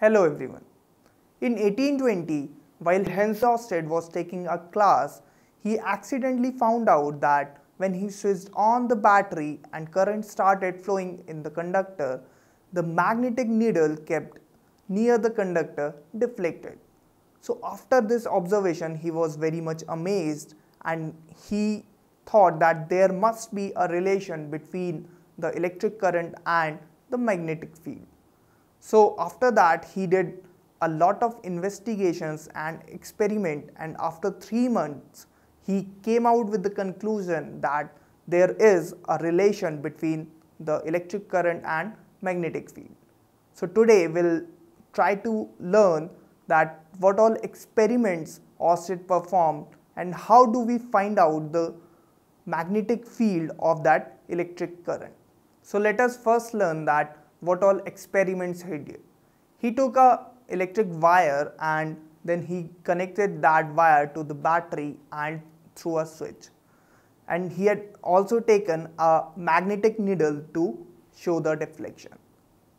Hello everyone. In 1820, while Hans Oersted was taking a class, he accidentally found out that when he switched on the battery and current started flowing in the conductor, the magnetic needle kept near the conductor deflected. So after this observation, he was very much amazed and he thought that there must be a relation between the electric current and the magnetic field. So after that, he did a lot of investigations and experiment, and after 3 months, he came out with the conclusion that there is a relation between the electric current and magnetic field. So today we'll try to learn that what all experiments Oersted performed and how do we find out the magnetic field of that electric current. So let us first learn that what all experiments he did. He took a electric wire and then he connected that wire to the battery and through a switch. And he had also taken a magnetic needle to show the deflection.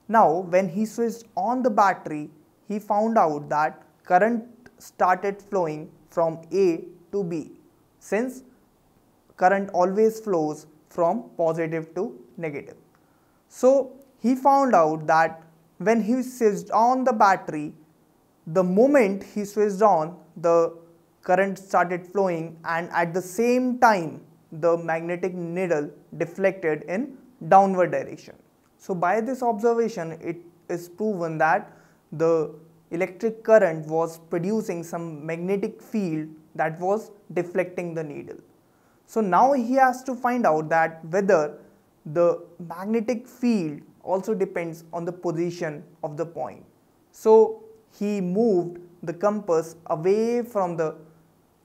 Now when he switched on the battery, he found out that current started flowing from A to B, since current always flows from positive to negative. So he found out that when he switched on the battery, the moment he switched on, the current started flowing, and at the same time the magnetic needle deflected in downward direction. So by this observation, it is proven that the electric current was producing some magnetic field that was deflecting the needle. So now he has to find out that whether the magnetic field also depends on the position of the point. So he moved the compass away from the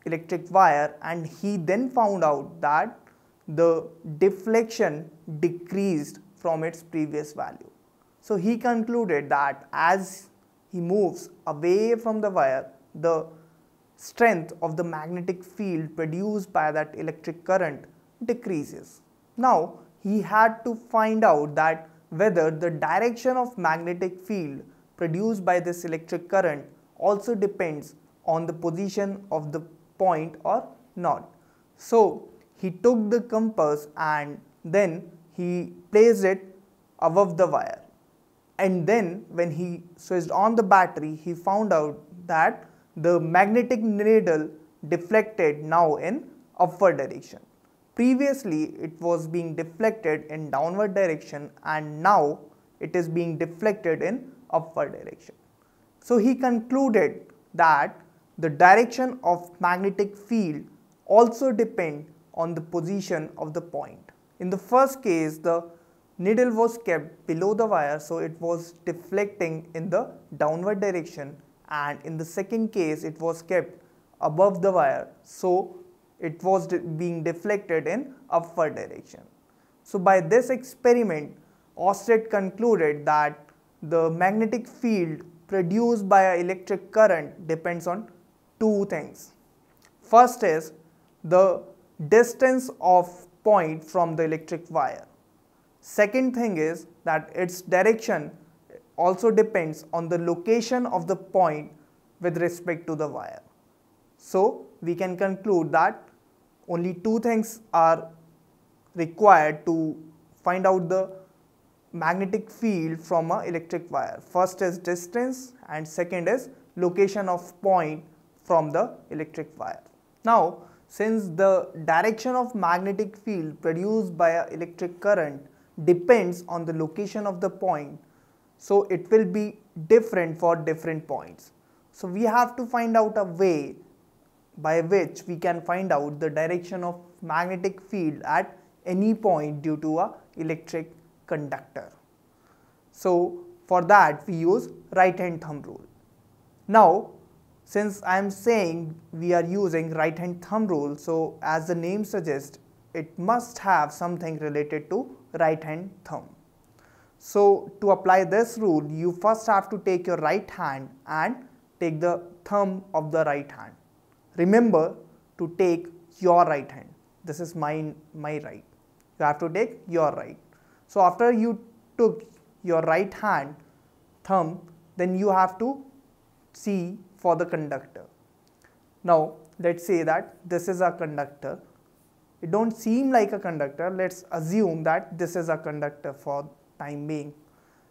electric wire, and he then found out that the deflection decreased from its previous value. So he concluded that as he moves away from the wire, the strength of the magnetic field produced by that electric current decreases. Now he had to find out that whether the direction of magnetic field produced by this electric current also depends on the position of the point or not. So he took the compass and then he placed it above the wire, and then when he switched on the battery, he found out that the magnetic needle deflected now in upward direction. Previously it was being deflected in downward direction, and now it is being deflected in upward direction. So he concluded that the direction of magnetic field also depends on the position of the point. In the first case, the needle was kept below the wire, so it was deflecting in the downward direction, and in the second case it was kept above the wire, so it was being deflected in upward direction. So by this experiment, Oersted concluded that the magnetic field produced by an electric current depends on two things. First is the distance of point from the electric wire. Second thing is that its direction also depends on the location of the point with respect to the wire. So we can conclude that only two things are required to find out the magnetic field from an electric wire. First is distance, and second is location of point from the electric wire. Now, since the direction of magnetic field produced by an electric current depends on the location of the point, so it will be different for different points. So we have to find out a way by which we can find out the direction of magnetic field at any point due to an electric conductor. So for that we use right hand thumb rule. Now since I am saying we are using right hand thumb rule, so as the name suggests, it must have something related to right hand thumb. So to apply this rule, you first have to take your right hand and take the thumb of the right hand. Remember to take your right hand. This is my right. You have to take your right. So after you took your right hand thumb, then you have to see for the conductor. Now let's say that this is a conductor. It don't seem like a conductor. Let's assume that this is a conductor for time being.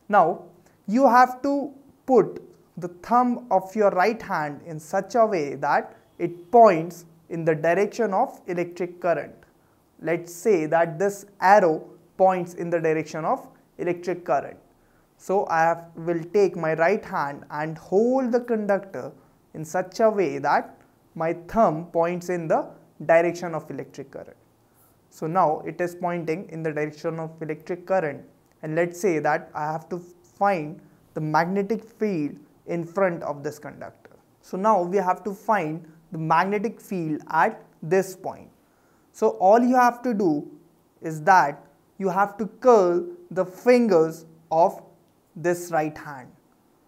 Now you have to put the thumb of your right hand in such a way that it points in the direction of electric current. Let's say that this arrow points in the direction of electric current. So I will take my right hand and hold the conductor in such a way that my thumb points in the direction of electric current. So now it is pointing in the direction of electric current, and let's say that I have to find the magnetic field in front of this conductor. So now we have to find the magnetic field at this point. So all you have to do is that you have to curl the fingers of this right hand.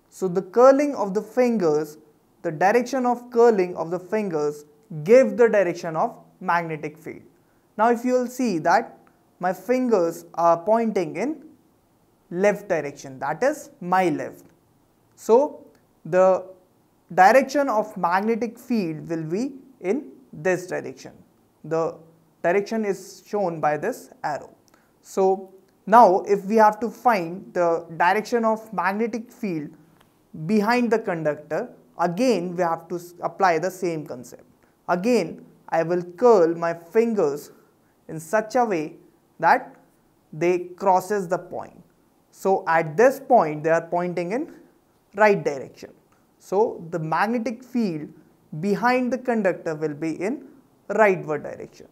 So the curling of the fingers, the direction of curling of the fingers give the direction of magnetic field. Now if you will see that my fingers are pointing in left direction, that is my left. So the direction of magnetic field will be in this direction. The direction is shown by this arrow. So now if we have to find the direction of magnetic field behind the conductor, again we have to apply the same concept. Again I will curl my fingers in such a way that they crosses the point. So at this point they are pointing in right direction. So the magnetic field behind the conductor will be in rightward direction.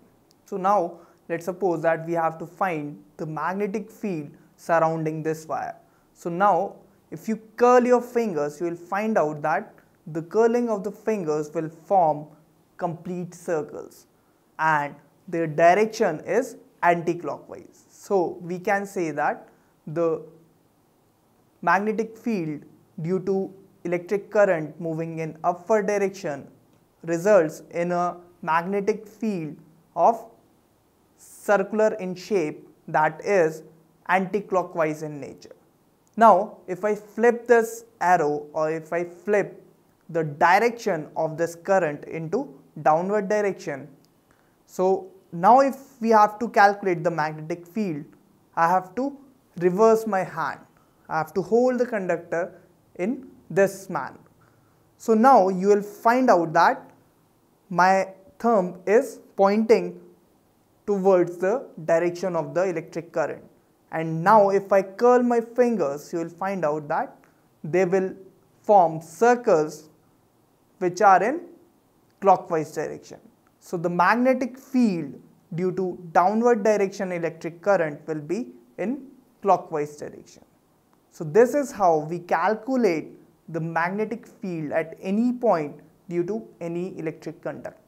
So now let's suppose that we have to find the magnetic field surrounding this wire. So now if you curl your fingers, you will find out that the curling of the fingers will form complete circles and their direction is anti-clockwise. So we can say that the magnetic field due to electric current moving in upward direction results in a magnetic field of circular in shape that is anti-clockwise in nature. Now if I flip this arrow, or if I flip the direction of this current into downward direction, so now if we have to calculate the magnetic field, I have to reverse my hand. I have to hold the conductor in this manner. So now you will find out that my thumb is pointing towards the direction of the electric current, and now if I curl my fingers, you will find out that they will form circles which are in clockwise direction. So the magnetic field due to downward direction electric current will be in clockwise direction. So this is how we calculate the magnetic field at any point due to any electric conductor.